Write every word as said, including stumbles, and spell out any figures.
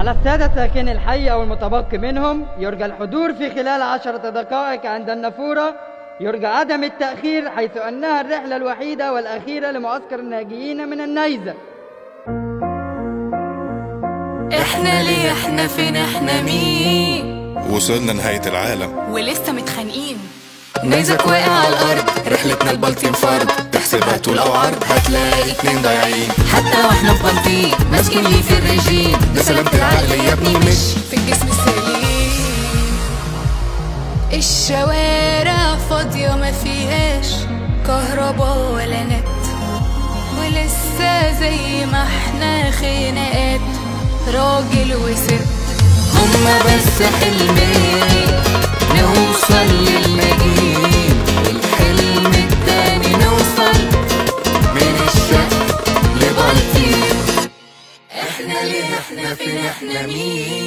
على السادة ساكن الحي أو المتبقي منهم يرجى الحضور في خلال عشرة دقائق عند النافورة، يرجى عدم التأخير حيث أنها الرحلة الوحيدة والأخيرة لمعسكر الناجيين من النيزة. احنا ليه؟ احنا فين؟ احنا مين؟ وصلنا نهاية العالم ولسه متخانقين. نيزك واقع على الأرض، رحلتنا لبلطيم فرد، تحسبها طول أو عرض هتلاقي اتنين ضايعين. حتى واحنا في بلطيم ماشيين ليه في الرجيم؟ ده سلامة العقل يا ابني مش في الجسم السليم. الشوارع فاضية مفيهاش كهربا ولا نت، ولسه زي ما احنا خناقات راجل وست. هما بس حلمين نوصل للنجيب، والحلم التاني نوصل من الشك لبلطيم. احنا ليه؟ احنا فين؟ احنا مين؟